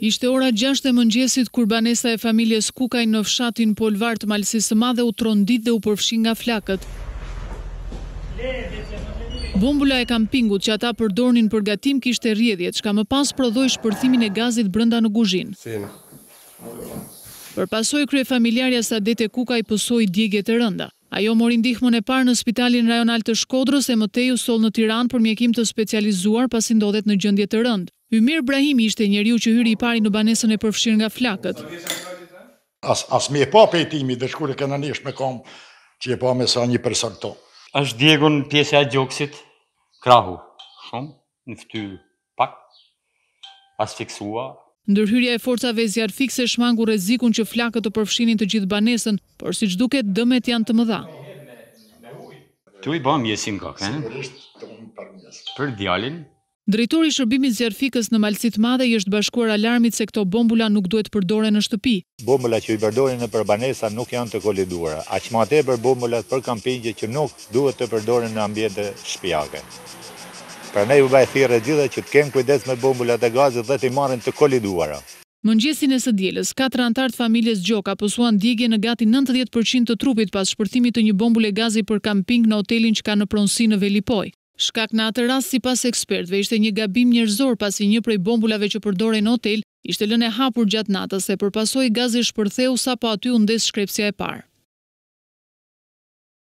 Ishte ora 6 e mëngjesit kur banesa e familjes Kukaj në fshatin Polvart, Malësi të Madhe u trondit dhe u përfshin nga flakët. Bombula e kampingut që ata përdornin për gatim kishte rrjedhje, çka më pas prodhoi shpërthimin e gazit brenda në kuzhinë. Për pasojë kryefamiljarja Sadete Kukaj pësoi djegje të rënda. Ajo mori ndihmën e parë në Spitalin Rajonal të Shkodrës e mëtej u soll në Tiran për mjekim të specializuar pasi ndodhet në gjendje të rëndë. Ymir Brahimi ishte njeriu që hyri i pari në banesën e përfshirë nga flakët. As mi e pa pejtimi, dhe shkure këna nish me kom që e pa me sa një person këto. Ashtë djegun pjesë e gjoksit, krahu shumë, në fytyrë pak, asfiksua. Ndërhyrja e forcave zjarrfikse shmangu rrezikun që flakët të përfshinin të gjithë banesën, por siç duket dëmet janë të mëdha. Tu i bëm mjesin kokën. Për djalin. Drejtori i shërbimit zjarrfikës në Malësi të Madhe i është bashkuar alarmit se këto bombula nuk duhet përdoren në shtëpi. Bombula që i përdoren nëpër banesa nuk janë të koliduara, aq më tepër bombulat për kampinje që nuk duhet të përdoren në ambiente shtëpiake. Prandaj u baj thirrje gjitha që të kenë kujdes me bombulat e gazit dhe të marrin të koliduara. Mëngjesin e së dielës, 4 anëtarë të familjes Gjoka pësuan djegje në gati 90% të trupit pas shpërthimit të një bombule gazi për kamping në hotelin që ka në pronësi në Velipojë. Shkak në atë rast sipas ekspertëve ishte një gabim njerëzor pasi një prej bombulave që përdorej në hotel ishte lënë e hapur gjatë natës e përpasoi gazi shpërtheu sapo aty u ndes shkrepsja e parë.